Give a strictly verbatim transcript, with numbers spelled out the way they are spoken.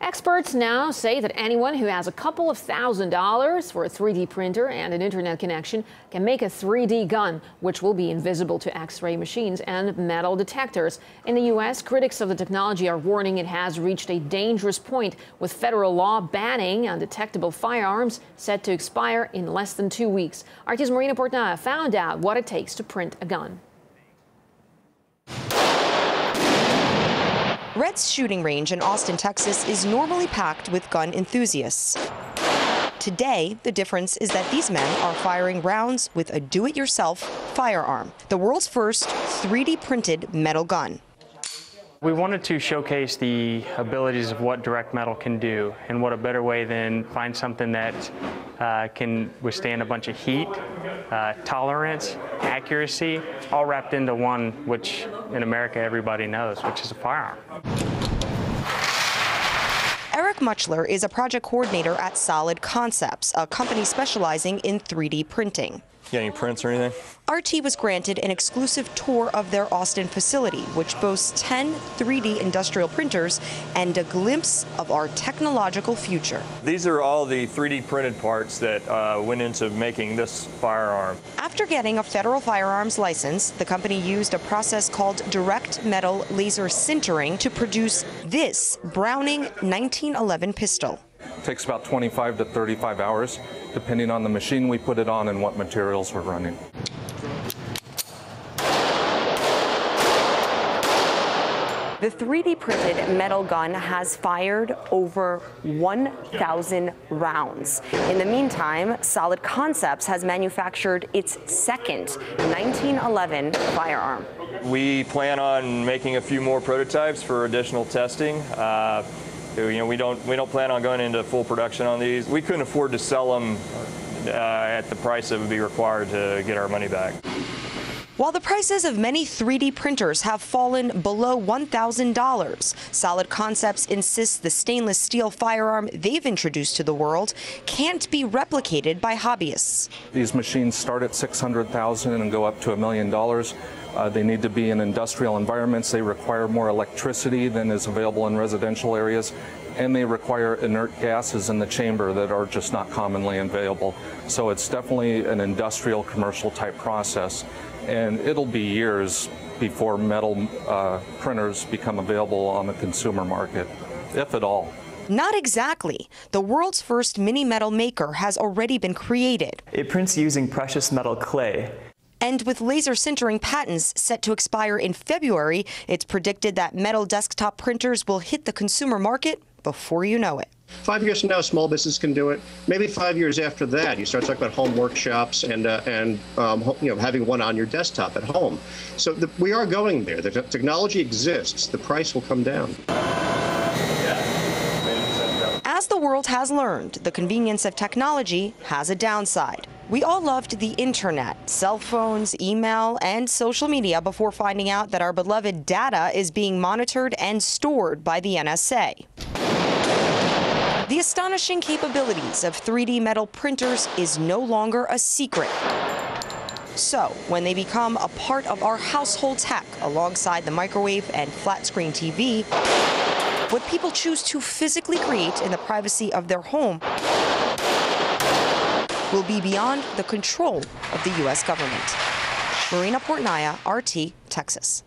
Experts now say that anyone who has a couple of thousand dollars for a three D printer and an internet connection can make a three D gun, which will be invisible to X-ray machines and metal detectors. In the U S, critics of the technology are warning it has reached a dangerous point, with federal law banning undetectable firearms set to expire in less than two weeks. R T's Marina Portnaya found out what it takes to print a gun. Red's shooting range in Austin, Texas is normally packed with gun enthusiasts. Today, the difference is that these men are firing rounds with a do-it-yourself firearm, the world's first three D printed metal gun. We wanted to showcase the abilities of what direct metal can do, and what a better way than find something that uh, can withstand a bunch of heat, uh, tolerance, accuracy, all wrapped into one, which in America everybody knows, which is a firearm. Eric Mutchler is a project coordinator at Solid Concepts, a company specializing in three D printing. You got any prints or anything? R T was granted an exclusive tour of their Austin facility, which boasts ten three D industrial printers and a glimpse of our technological future. These are all the three D printed parts that uh, went into making this firearm. After getting a federal firearms license, the company used a process called direct metal laser sintering to produce this Browning nineteen eleven pistol. It takes about twenty-five to thirty-five hours, depending on the machine we put it on and what materials we're running. The three D printed metal gun has fired over one thousand rounds. In the meantime, Solid Concepts has manufactured its second nineteen eleven firearm. We plan on making a few more prototypes for additional testing. Uh, You know, we don't we don't plan on going into full production on these. We couldn't afford to sell them uh, at the price that would be required to get our money back. While the prices of many three D printers have fallen below one thousand dollars, Solid Concepts insists the stainless steel firearm they've introduced to the world can't be replicated by hobbyists. These machines start at six hundred thousand dollars and go up to a million dollars. Uh, they need to be in industrial environments. They require more electricity than is available in residential areas. And they require inert gases in the chamber that are just not commonly available. So it's definitely an industrial commercial type process. And it'll be years before metal uh, printers become available on the consumer market, if at all. Not exactly. The world's first mini metal maker has already been created. It prints using precious metal clay. And with laser sintering patents set to expire in February, it's predicted that metal desktop printers will hit the consumer market before you know it. Five years from now, small business can do it. Maybe five years after that, you start talking about home workshops and uh, and um, you know, having one on your desktop at home. So the, we are going there. The technology exists. The price will come down. As the world has learned, the convenience of technology has a downside. We all loved the internet, cell phones, email, and social media before finding out that our beloved data is being monitored and stored by the N S A. The astonishing capabilities of three D metal printers is no longer a secret. So, when they become a part of our household tech alongside the microwave and flat screen T V, what people choose to physically create in the privacy of their home will be beyond the control of the U S government. Marina Portnaya, R T, Texas.